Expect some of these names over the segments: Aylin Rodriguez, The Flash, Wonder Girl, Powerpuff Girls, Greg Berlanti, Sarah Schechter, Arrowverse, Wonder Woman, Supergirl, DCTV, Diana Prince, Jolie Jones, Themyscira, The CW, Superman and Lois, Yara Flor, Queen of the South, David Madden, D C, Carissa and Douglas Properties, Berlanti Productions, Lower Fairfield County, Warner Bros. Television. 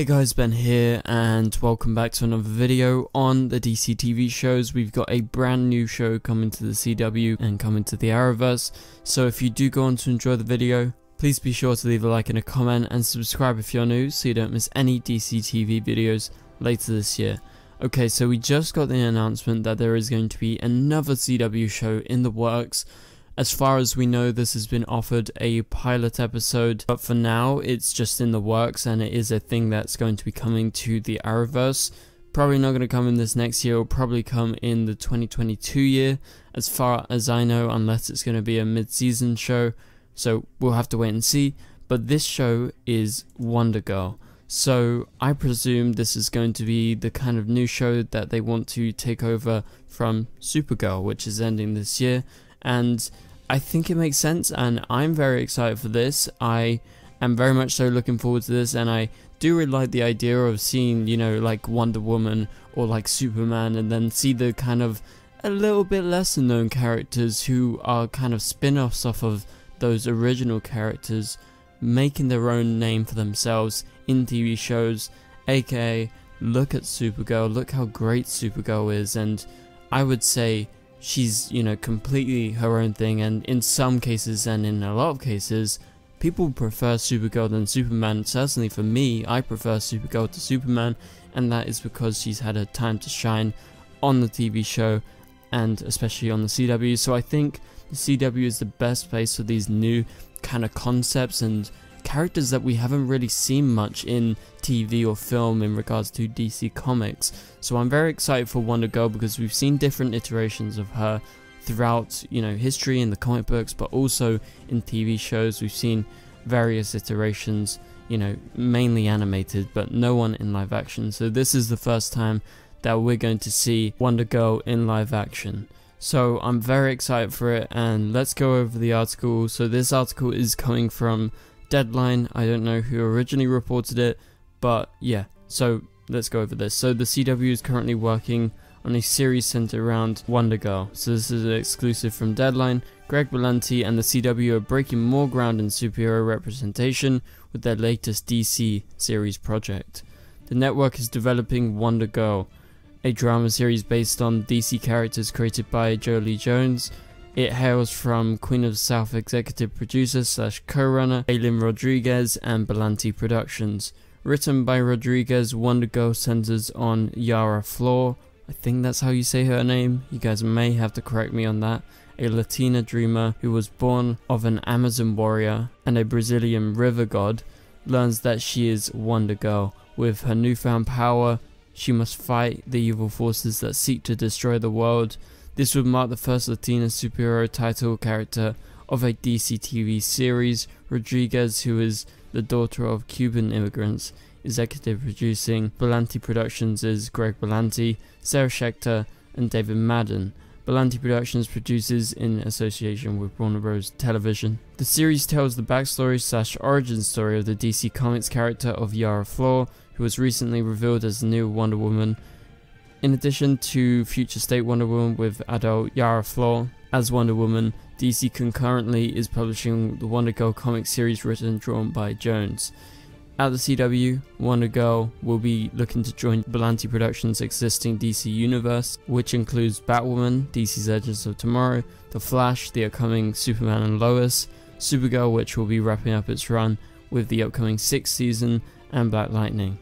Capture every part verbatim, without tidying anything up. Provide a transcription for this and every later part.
Hey guys, Ben here and welcome back to another video on the D C T V shows. We've got a brand new show coming to the C W and coming to the Arrowverse, so if you do go on to enjoy the video, please be sure to leave a like and a comment and subscribe if you're new so you don't miss any D C T V videos later this year. Okay, so we just got the announcement that there is going to be another C W show in the works. As far as we know, this has been offered a pilot episode, but for now it's just in the works and it is a thing that's going to be coming to the Arrowverse. Probably not going to come in this next year, it'll probably come in the twenty twenty-two year as far as I know, unless it's going to be a mid-season show, so we'll have to wait and see. But this show is Wonder Girl, so I presume this is going to be the kind of new show that they want to take over from Supergirl, which is ending this year, and I think it makes sense and I'm very excited for this. I am very much so looking forward to this, and I do really like the idea of seeing, you know, like Wonder Woman or like Superman, and then see the kind of a little bit lesser known characters who are kind of spin-offs off of those original characters making their own name for themselves in T V shows, aka look at Supergirl, look how great Supergirl is, and I would say she's, you know, completely her own thing, and in some cases and in a lot of cases people prefer Supergirl than Superman. Certainly for me, I prefer Supergirl to Superman, and that is because she's had her time to shine on the T V show and especially on the C W. So I think the C W is the best place for these new kind of concepts and characters that we haven't really seen much in T V or film in regards to D C Comics. So I'm very excited for Wonder Girl because we've seen different iterations of her throughout, you know, history in the comic books, but also in T V shows. We've seen various iterations, you know, mainly animated, but no one in live action. So this is the first time that we're going to see Wonder Girl in live action. So I'm very excited for it, and let's go over the article. So this article is coming from Deadline. I don't know who originally reported it, but yeah, so let's go over this. So the C W is currently working on a series centered around Wonder Girl. So this is an exclusive from Deadline. Greg Berlanti and the C W are breaking more ground in superhero representation with their latest D C series project. The network is developing Wonder Girl, a drama series based on D C characters created by Jolie Jones. It hails from Queen of the South executive producer slash co-runner Aylin Rodriguez and Berlanti Productions. Written by Rodriguez, Wonder Girl centers on Yara Flor, I think that's how you say her name, you guys may have to correct me on that, a Latina dreamer who was born of an Amazon warrior and a Brazilian river god, learns that she is Wonder Girl. With her newfound power, she must fight the evil forces that seek to destroy the world. This would mark the first Latina superhero title character of a D C T V series. Rodriguez, who is the daughter of Cuban immigrants, executive producing Berlanti Productions is Greg Berlanti, Sarah Schechter, and David Madden. Berlanti Productions produces in association with Warner Bros. Television. The series tells the backstory slash origin story of the D C Comics character of Yara Flor, who was recently revealed as the new Wonder Woman. In addition to Future State Wonder Woman with adult Yara Flor as Wonder Woman, D C concurrently is publishing the Wonder Girl comic series written and drawn by Jones. At the C W, Wonder Girl will be looking to join Berlanti Productions' existing D C universe, which includes Batwoman, D C's Legends of Tomorrow, The Flash, the upcoming Superman and Lois, Supergirl, which will be wrapping up its run with the upcoming sixth season, and Black Lightning.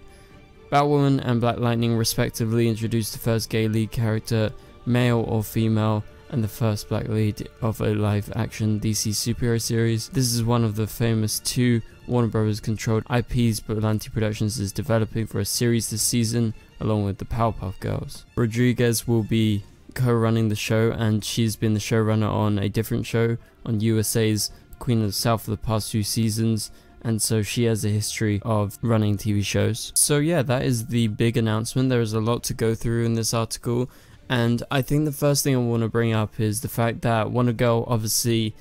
Batwoman and Black Lightning respectively introduced the first gay lead character, male or female, and the first black lead of a live-action D C superhero series. This is one of the famous two Warner Bros. Controlled I Ps Berlanti Productions is developing for a series this season, along with the Powerpuff Girls. Rodriguez will be co-running the show, and she's been the showrunner on a different show, on U S A's Queen of the South for the past few seasons, and so she has a history of running T V shows. So yeah, that is the big announcement. There is a lot to go through in this article, and I think the first thing I want to bring up is the fact that Wonder Girl obviously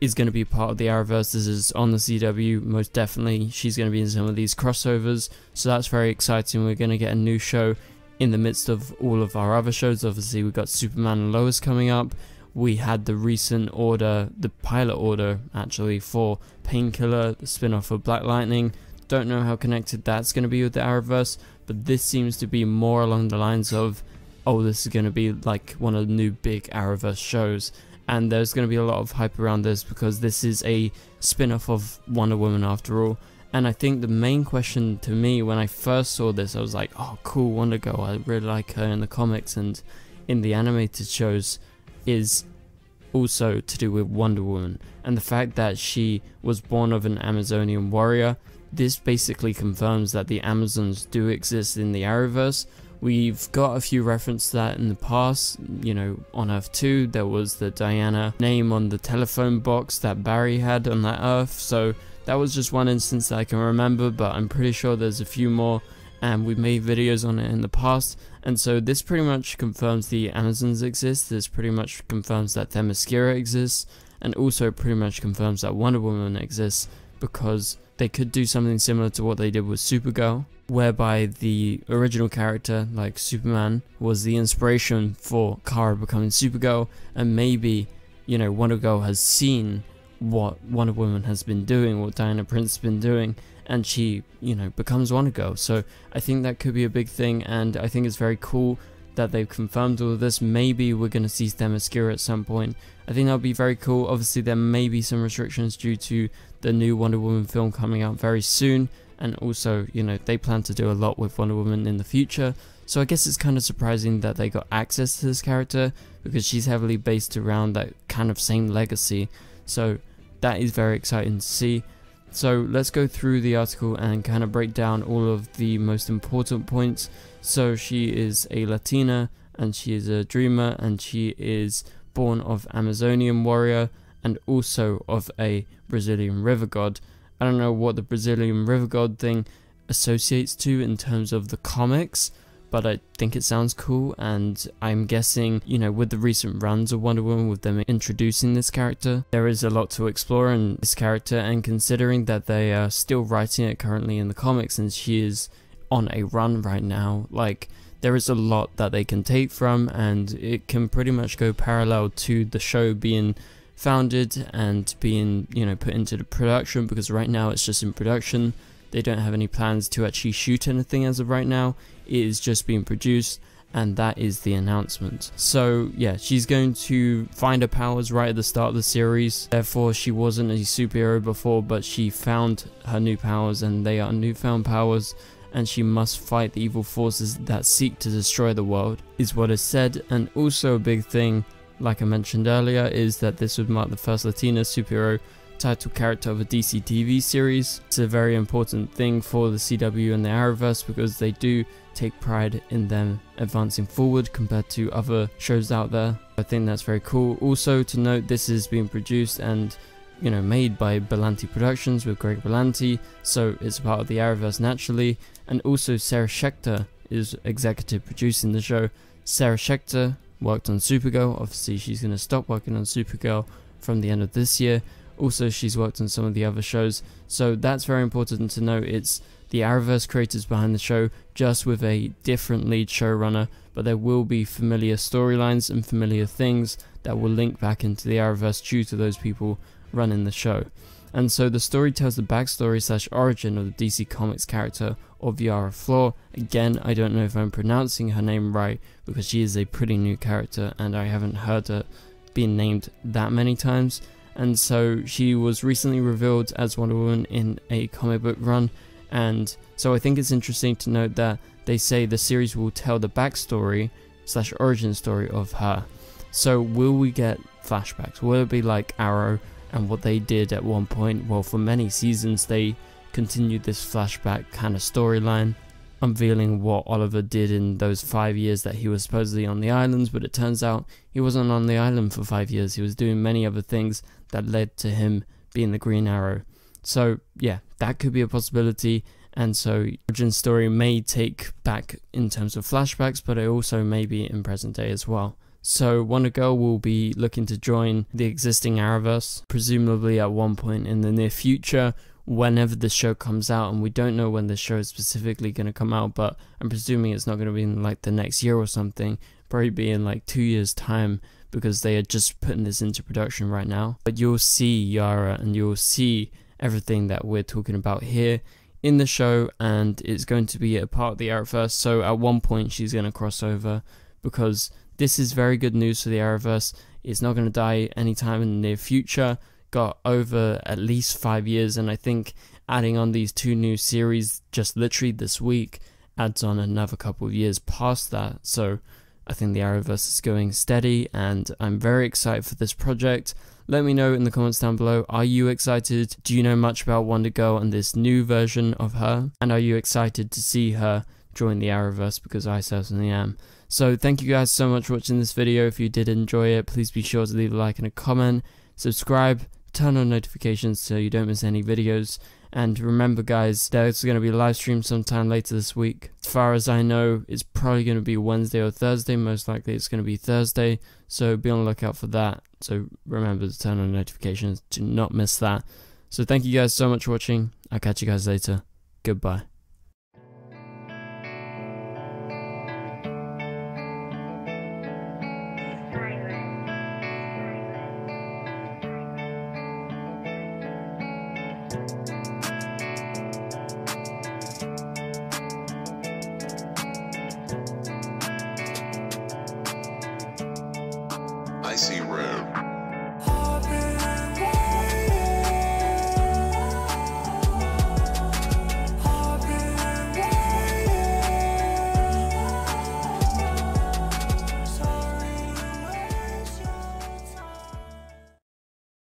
is going to be part of the Arrowverse. This is on the C W, most definitely. She's going to be in some of these crossovers, so that's very exciting. We're going to get a new show in the midst of all of our other shows. Obviously, we've got Superman and Lois coming up. We had the recent order, the pilot order actually, for Painkiller, the spin-off of Black Lightning, Don't know how connected that's going to be with the Arrowverse, but this seems to be more along the lines of, oh, this is going to be like one of the new big Arrowverse shows. And there's going to be a lot of hype around this because this is a spin-off of Wonder Woman after all. And I think the main question to me when I first saw this, I was like, oh cool, Wonder Girl, I really like her in the comics and in the animated shows, is also to do with Wonder Woman. And the fact that she was born of an Amazonian warrior, this basically confirms that the Amazons do exist in the Arrowverse. We've got a few references to that in the past, you know, on Earth two, there was the Diana name on the telephone box that Barry had on that Earth, so that was just one instance that I can remember, but I'm pretty sure there's a few more, and we've made videos on it in the past, and so this pretty much confirms the Amazons exist, this pretty much confirms that Themyscira exists, and also pretty much confirms that Wonder Woman exists, because they could do something similar to what they did with Supergirl, whereby the original character, like Superman, was the inspiration for Kara becoming Supergirl, and maybe, you know, Wonder Girl has seen what Wonder Woman has been doing, what Diana Prince has been doing, and she, you know, becomes Wonder Girl. So I think that could be a big thing, and I think it's very cool that they've confirmed all of this. Maybe we're going to see Themyscira at some point. I think that would be very cool. Obviously, there may be some restrictions due to the new Wonder Woman film coming out very soon, and also, you know, they plan to do a lot with Wonder Woman in the future, so I guess it's kind of surprising that they got access to this character, because she's heavily based around that kind of same legacy, so that is very exciting to see. So let's go through the article and kind of break down all of the most important points. So she is a Latina, and she is a dreamer, and she is born of Amazonian warrior, and also of a Brazilian river god. I don't know what the Brazilian river god thing associates to in terms of the comics, but I think it sounds cool, and I'm guessing, you know, with the recent runs of Wonder Woman, with them introducing this character, there is a lot to explore in this character, and considering that they are still writing it currently in the comics, and she is on a run right now, like, there is a lot that they can take from, and it can pretty much go parallel to the show being founded and being, you know, put into the production, because right now it's just in production. They don't have any plans to actually shoot anything as of right now. It is just being produced, and that is the announcement. So yeah, she's going to find her powers right at the start of the series. Therefore, she wasn't a superhero before, but she found her new powers, and they are newfound powers, and she must fight the evil forces that seek to destroy the world, is what is said. And also a big thing, like I mentioned earlier, is that this would mark the first Latina superhero title character of a D C T V series. It's a very important thing for the C W and the Arrowverse, because they do take pride in them advancing forward compared to other shows out there. I think that's very cool. Also to note, this is being produced and, you know, made by Berlanti Productions with Greg Berlanti, so it's part of the Arrowverse naturally. And also Sarah Schechter is executive producing the show. Sarah Schechter worked on Supergirl. Obviously she's going to stop working on Supergirl from the end of this year. Also, she's worked on some of the other shows, so that's very important to know. It's the Arrowverse creators behind the show, just with a different lead showrunner, but there will be familiar storylines and familiar things that will link back into the Arrowverse due to those people running the show. And so the story tells the backstory slash origin of the D C Comics character of Yara Flor. Again, I don't know if I'm pronouncing her name right, because she is a pretty new character and I haven't heard her being named that many times. And so she was recently revealed as Wonder Woman in a comic book run, and so I think it's interesting to note that they say the series will tell the backstory slash origin story of her. So will we get flashbacks? Will it be like Arrow and what they did at one point? Well, for many seasons they continued this flashback kind of storyline, unveiling what Oliver did in those five years that he was supposedly on the islands, but it turns out he wasn't on the island for five years. He was doing many other things that led to him being the Green Arrow. So yeah, that could be a possibility, and so Origin's story may take back in terms of flashbacks, but it also may be in present day as well. So Wonder Girl will be looking to join the existing Arrowverse, presumably at one point in the near future, whenever the show comes out, and we don't know when the show is specifically going to come out, but I'm presuming it's not going to be in like the next year or something, probably be in like two years time, because they are just putting this into production right now. But you'll see Yara, and you'll see everything that we're talking about here in the show, and it's going to be a part of the Arrowverse, so at one point she's going to cross over, because this is very good news for the Arrowverse. It's not going to die anytime in the near future. Got over at least five years, and I think adding on these two new series just literally this week adds on another couple of years past that, so I think the Arrowverse is going steady, and I'm very excited for this project. Let me know in the comments down below, are you excited? Do you know much about Wonder Girl and this new version of her? And are you excited to see her join the Arrowverse? Because I certainly am. So thank you guys so much for watching this video. If you did enjoy it, please be sure to leave a like and a comment. Subscribe, turn on notifications so you don't miss any videos. And remember guys, there's going to be a live stream sometime later this week. As far as I know, it's probably going to be Wednesday or Thursday. Most likely it's going to be Thursday. So be on the lookout for that. So remember to turn on notifications to not miss that. So thank you guys so much for watching. I'll catch you guys later. Goodbye. I see red.